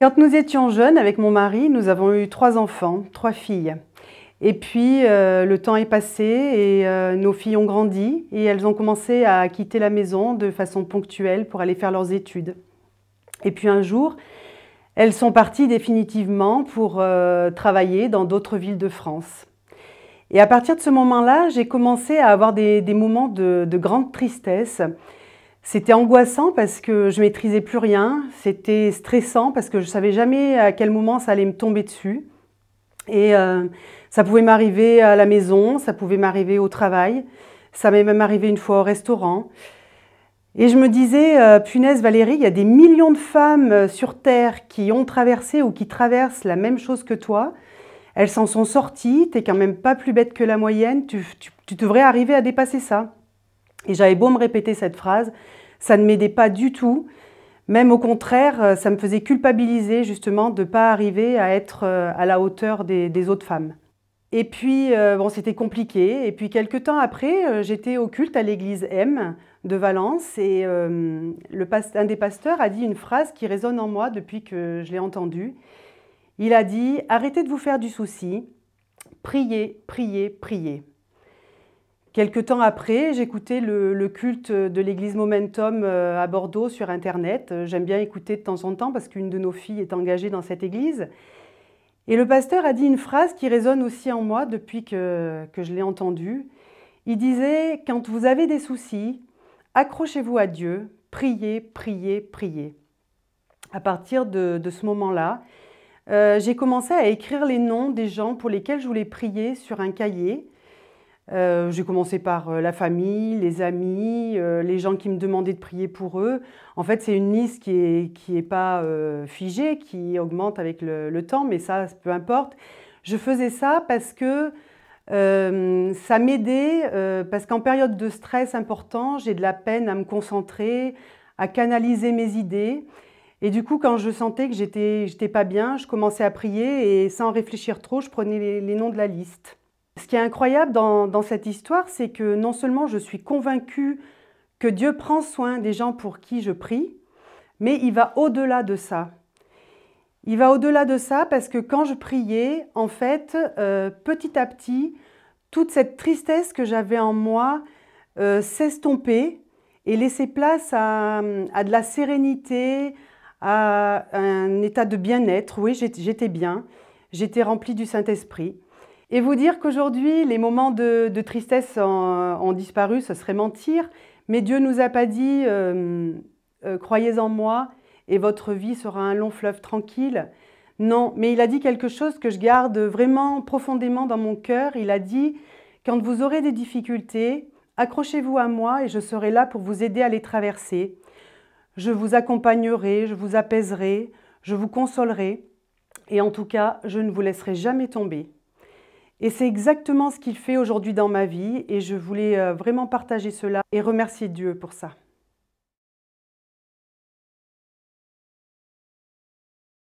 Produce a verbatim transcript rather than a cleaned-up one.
Quand nous étions jeunes, avec mon mari, nous avons eu trois enfants, trois filles. Et puis, euh, le temps est passé et euh, nos filles ont grandi et elles ont commencé à quitter la maison de façon ponctuelle pour aller faire leurs études. Et puis un jour, elles sont parties définitivement pour euh, travailler dans d'autres villes de France. Et à partir de ce moment-là, j'ai commencé à avoir des, des moments de, de grande tristesse. C'était angoissant parce que je ne maîtrisais plus rien, c'était stressant parce que je ne savais jamais à quel moment ça allait me tomber dessus. Et euh, ça pouvait m'arriver à la maison, ça pouvait m'arriver au travail, ça m'est même arrivé une fois au restaurant. Et je me disais, euh, punaise Valérie, il y a des millions de femmes sur Terre qui ont traversé ou qui traversent la même chose que toi. Elles s'en sont sorties, tu n'es quand même pas plus bête que la moyenne, tu, tu, tu devrais arriver à dépasser ça. Et j'avais beau me répéter cette phrase, ça ne m'aidait pas du tout. Même au contraire, ça me faisait culpabiliser justement de ne pas arriver à être à la hauteur des, des autres femmes. Et puis, bon, c'était compliqué. Et puis, quelques temps après, j'étais au culte à l'église M de Valence. Et euh, le paste, un des pasteurs a dit une phrase qui résonne en moi depuis que je l'ai entendue. Il a dit « Arrêtez de vous faire du souci, priez, priez, priez ». Quelques temps après, j'écoutais le, le culte de l'église Momentum à Bordeaux sur Internet. J'aime bien écouter de temps en temps parce qu'une de nos filles est engagée dans cette église. Et le pasteur a dit une phrase qui résonne aussi en moi depuis que, que je l'ai entendue. Il disait « Quand vous avez des soucis, accrochez-vous à Dieu, priez, priez, priez ». À partir de, de ce moment-là, euh, j'ai commencé à écrire les noms des gens pour lesquels je voulais prier sur un cahier. Euh, j'ai commencé par euh, la famille, les amis, euh, les gens qui me demandaient de prier pour eux. En fait, c'est une liste qui n'est qui est pas euh, figée, qui augmente avec le, le temps, mais ça, peu importe. Je faisais ça parce que euh, ça m'aidait, euh, parce qu'en période de stress important, j'ai de la peine à me concentrer, à canaliser mes idées. Et du coup, quand je sentais que j'étais j'étais pas bien, je commençais à prier et sans réfléchir trop, je prenais les, les noms de la liste. Ce qui est incroyable dans, dans cette histoire, c'est que non seulement je suis convaincue que Dieu prend soin des gens pour qui je prie, mais il va au-delà de ça. Il va au-delà de ça parce que quand je priais, en fait, euh, petit à petit, toute cette tristesse que j'avais en moi euh, s'estompait et laissait place à, à de la sérénité, à un état de bien-être. Oui, j'étais bien, j'étais remplie du Saint-Esprit. Et vous dire qu'aujourd'hui, les moments de, de tristesse ont, ont disparu, ce serait mentir, mais Dieu nous a pas dit euh, euh, « Croyez en moi et votre vie sera un long fleuve tranquille ». Non, mais il a dit quelque chose que je garde vraiment profondément dans mon cœur. Il a dit « Quand vous aurez des difficultés, accrochez-vous à moi et je serai là pour vous aider à les traverser. Je vous accompagnerai, je vous apaiserai, je vous consolerai et en tout cas, je ne vous laisserai jamais tomber ». Et c'est exactement ce qu'il fait aujourd'hui dans ma vie et je voulais vraiment partager cela et remercier Dieu pour ça.